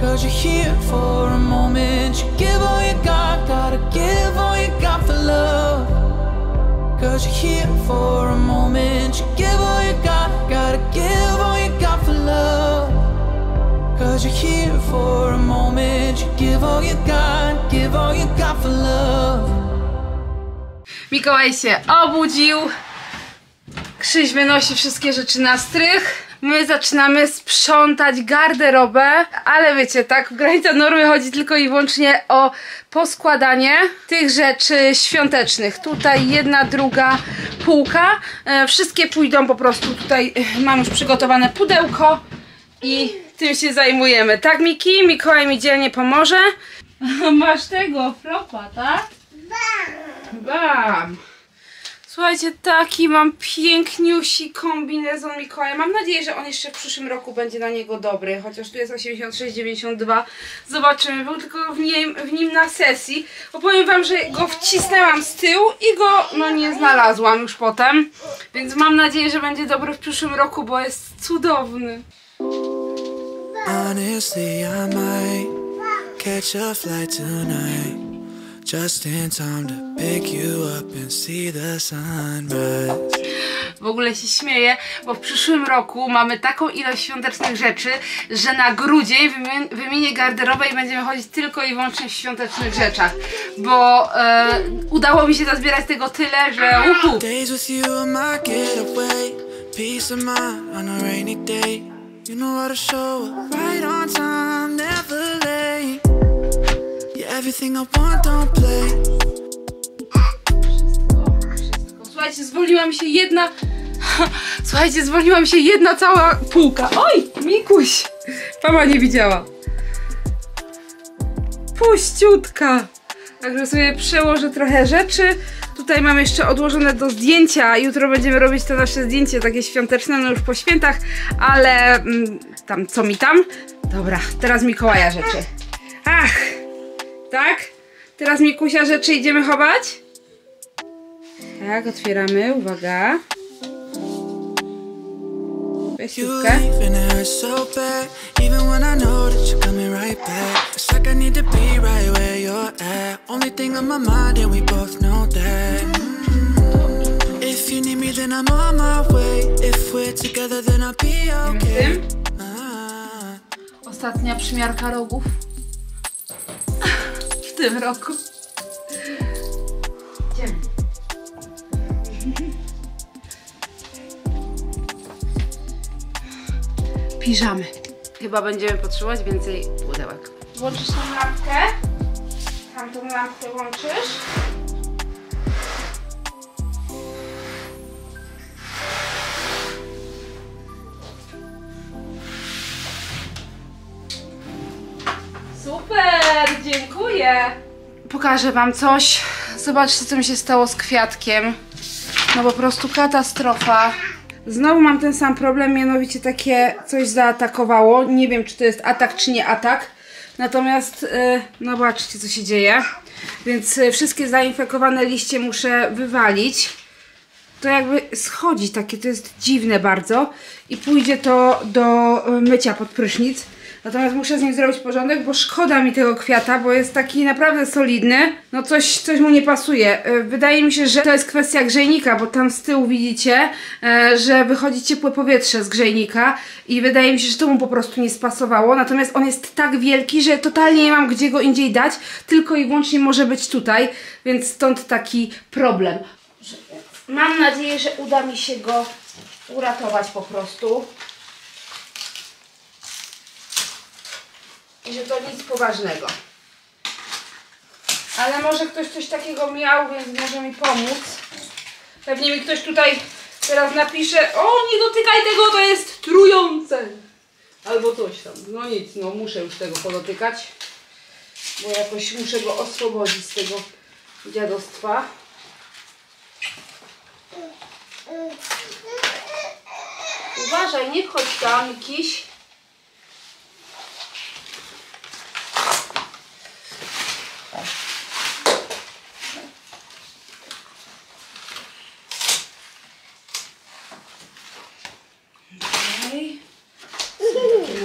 'Cause you're here for a moment. You give all you got, gotta give all you got for love. 'Cause you're here for a moment. You give all you got, gotta give all you got for love. 'Cause you're here for a moment. You give all you got for love. Mikołaj się obudził. Krzyś wynosi wszystkie rzeczy na strych. My zaczynamy sprzątać garderobę, ale wiecie, tak, granica normy chodzi tylko i wyłącznie o poskładanie tych rzeczy świątecznych. Tutaj jedna, druga półka. Wszystkie pójdą po prostu, tutaj mam już przygotowane pudełko i tym się zajmujemy. Tak, Miki? Mikołaj mi dzielnie pomoże. Masz tego flopa, tak? Bam! Słuchajcie, taki mam piękniusi kombinezon Mikołaja. Mam nadzieję, że on jeszcze w przyszłym roku będzie na niego dobry. Chociaż tu jest 86,92. Zobaczymy, był tylko w nim na sesji. Opowiem wam, że go wcisnęłam z tyłu i go no nie znalazłam już potem. Więc mam nadzieję, że będzie dobry w przyszłym roku, bo jest cudowny. Honestly, I might catch a flight tonight. Just in time to pick you up and see the sunrise. W ogóle się śmieję, bo w przyszłym roku mamy taką ilość świątecznych rzeczy, że na grudzień wymienię garderobę i będziemy chodzić tylko i wyłącznie w świątecznych rzeczach. Bo udało mi się nazbierać tego tyle, że uhu! Days with you are my getaway. Peace of mind on a rainy day. You know how to show up right on time, never late. Everything I want, don't play. Słuchajcie, zwolniła mi się jedna. Słuchajcie, zwolniła mi się jedna cała półka. Oj, Mikuś! Mama nie widziała. Puściutka. Także sobie przełożę trochę rzeczy. Tutaj mam jeszcze odłożone do zdjęcia. Jutro będziemy robić to nasze zdjęcie takie świąteczne, no już po świętach, ale tam co mi tam. Dobra, teraz Mikołaja rzeczy. Ach! Tak? Teraz Mikusia rzeczy idziemy chować? Tak, otwieramy, uwaga. Weź siłkę. Ostatnia przymiarka rogów w tym roku. Idziemy. Piżamy. Chyba będziemy potrzebować więcej pudełek. Włączysz tą lampkę. Tamtą lampkę włączysz. Dziękuję! Pokażę wam coś. Zobaczcie, co mi się stało z kwiatkiem. No po prostu katastrofa. Znowu mam ten sam problem, mianowicie takie coś zaatakowało. Nie wiem, czy to jest atak, czy nie atak. Natomiast, no zobaczcie, co się dzieje. Więc wszystkie zainfekowane liście muszę wywalić. To jakby schodzi takie, to jest dziwne bardzo. I pójdzie to do mycia pod prysznic. Natomiast muszę z nim zrobić porządek, bo szkoda mi tego kwiata, bo jest taki naprawdę solidny. No coś mu nie pasuje. Wydaje mi się, że to jest kwestia grzejnika, bo tam z tyłu widzicie, że wychodzi ciepłe powietrze z grzejnika i wydaje mi się, że to mu po prostu nie spasowało. Natomiast on jest tak wielki, że totalnie nie mam gdzie go indziej dać, tylko i wyłącznie może być tutaj, więc stąd taki problem. Mam nadzieję, że uda mi się go uratować po prostu. I że to nic poważnego. Ale może ktoś coś takiego miał, więc może mi pomóc. Pewnie mi ktoś tutaj teraz napisze: o, nie dotykaj tego, to jest trujące. Albo coś tam. No nic, no muszę już tego podotykać. Bo jakoś muszę go oswobodzić z tego dziadostwa. Uważaj, nie wchodź tam, kiś.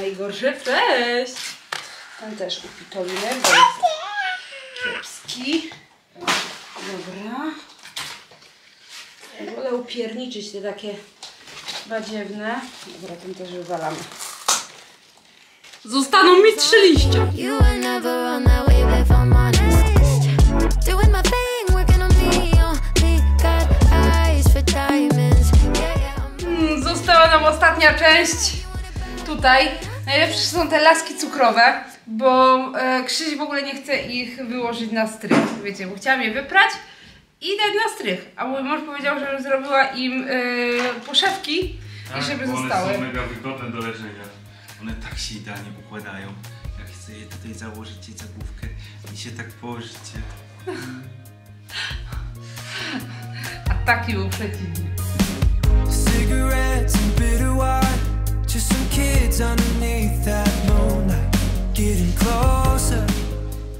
Najgorsze, cześć! Ten też upitolimy, bo jest kiepski. Dobra. Wolę upierniczyć te takie badziewne. Dobra, tym też wywalamy. Zostaną mi 3 liścia. Została nam ostatnia część. Tutaj najlepsze są te laski cukrowe, bo Krzyś w ogóle nie chce ich wyłożyć na strych. Wiecie, bo chciałam je wyprać i dać na strych. A mój mąż powiedział, żebym zrobiła im poszewki tak, i żeby zostały. One są mega wygodne do leżenia. One tak się idealnie układają. Jak chcę je tutaj założyć, za główkę i się tak położycie. A taki był przeciwnik.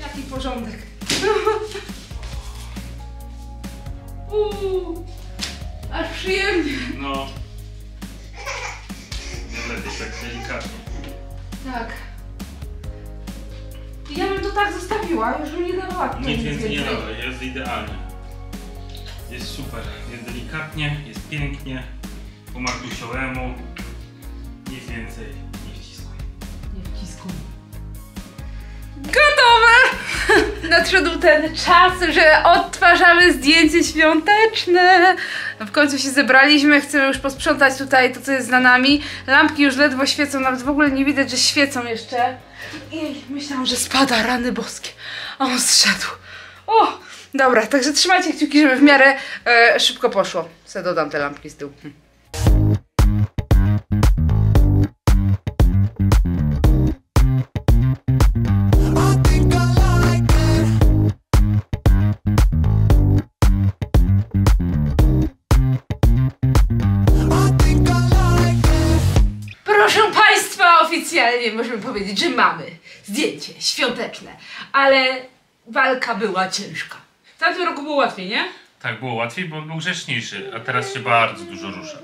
Jaki porządek. Aż przyjemnie. No. Nie lepiej tak delikatnie. Tak. Ja bym to tak zostawiła, już bym nie dawała. Nic więcej nie dawała, jest idealnie. Jest super, jest delikatnie, jest pięknie. Po Markusiowemu. Nic więcej, nie wciskuj. Nie wciskuj. Gotowe! Nadszedł ten czas, że odtwarzamy zdjęcie świąteczne. No w końcu się zebraliśmy, chcemy już posprzątać tutaj to, co jest za nami. Lampki już ledwo świecą, nawet w ogóle nie widać, że świecą jeszcze. I myślałam, że spada, rany boskie. A on zszedł. O! Dobra, także trzymajcie kciuki, żeby w miarę szybko poszło. Se dodam te lampki z tyłu. Oficjalnie możemy powiedzieć, że mamy zdjęcie świąteczne, ale walka była ciężka. W tamtym roku było łatwiej, nie? Tak, było łatwiej, bo był grzeczniejszy, a teraz się bardzo dużo rusza.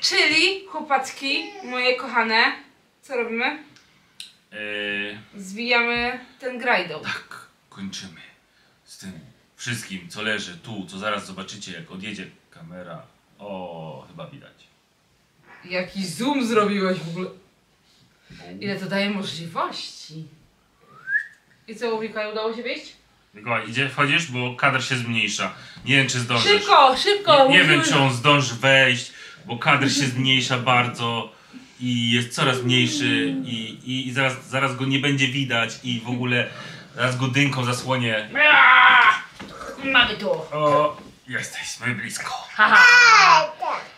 Czyli, chłopaczki, moje kochane, co robimy? Zwijamy ten grajdą. Tak, kończymy z tym wszystkim, co leży tu, co zaraz zobaczycie, jak odjedzie kamera. O, chyba widać. Jaki zoom zrobiłeś w ogóle? Ile to daje możliwości. I co, Mikołaj, udało się wyjść? Mikołaj, idzie, wchodzisz, bo kadr się zmniejsza. Nie wiem, czy zdążysz. Szybko, szybko! Nie wiem, czy on zdąży wejść, bo kadr się zmniejsza bardzo i jest coraz mniejszy i zaraz go nie będzie widać i w ogóle zaraz go dynką zasłonię. Mamy tu. O, jesteśmy blisko.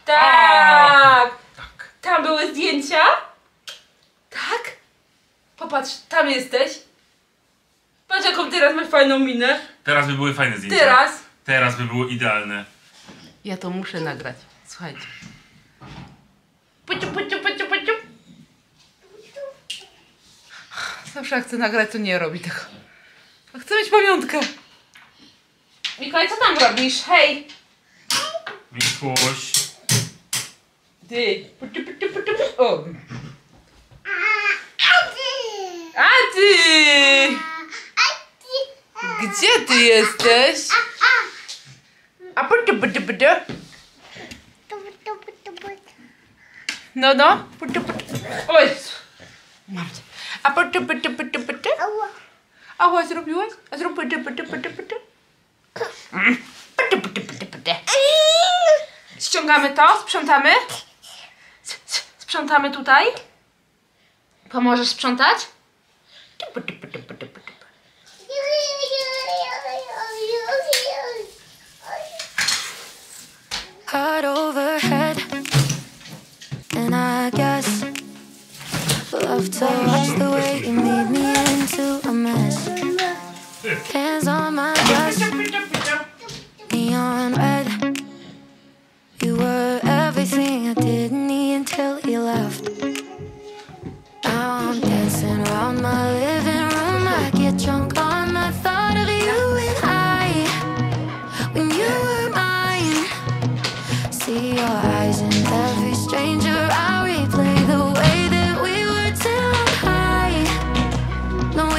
Tak! Tam były zdjęcia? Tak? Popatrz, tam jesteś. Patrz, jaką teraz masz fajną minę. Teraz by były fajne zdjęcia. Teraz by było idealne. Ja to muszę nagrać. Słuchajcie. Puciu, puciu, puciu, puciu. Zawsze jak chcę nagrać, to nie robi tego. A chcę mieć pamiątkę. Mikołaj, co tam robisz? Hej! Mikuś. Ty. Puciu, puciu, puciu, puciu. O. A ty! Gdzie ty jesteś? A puty, puty, puty. No, no. Puty, puty. Oj! A puty, puty, puty, puty. Ała, zrobiłaś? A zrób puty, puty, puty, puty. Puty, puty, puty, puty. Ściągamy to, sprzątamy. Sprzątamy tutaj. Pomożesz sprzątać?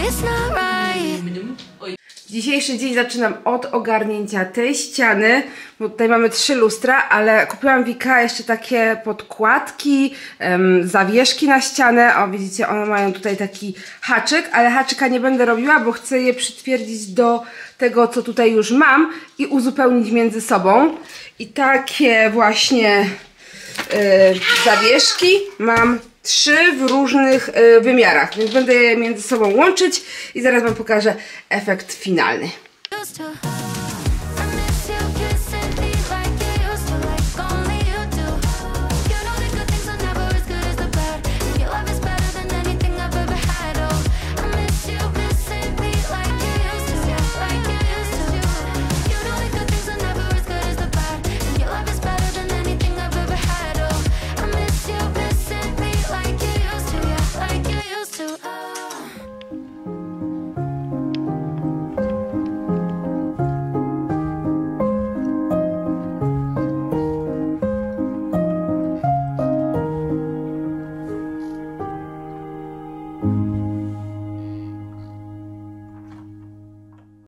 it's not right. Dzisiejszy dzień zaczynam od ogarnięcia tej ściany, bo tutaj mamy 3 lustra, ale kupiłam w IKEA jeszcze takie podkładki, zawieszki na ścianę. O, widzicie, one mają tutaj taki haczyk, ale haczyka nie będę robiła, bo chcę je przytwierdzić do tego, co tutaj już mam i uzupełnić między sobą. I takie właśnie zawieszki mam 3 w różnych wymiarach, więc będę je między sobą łączyć i zaraz wam pokażę efekt finalny.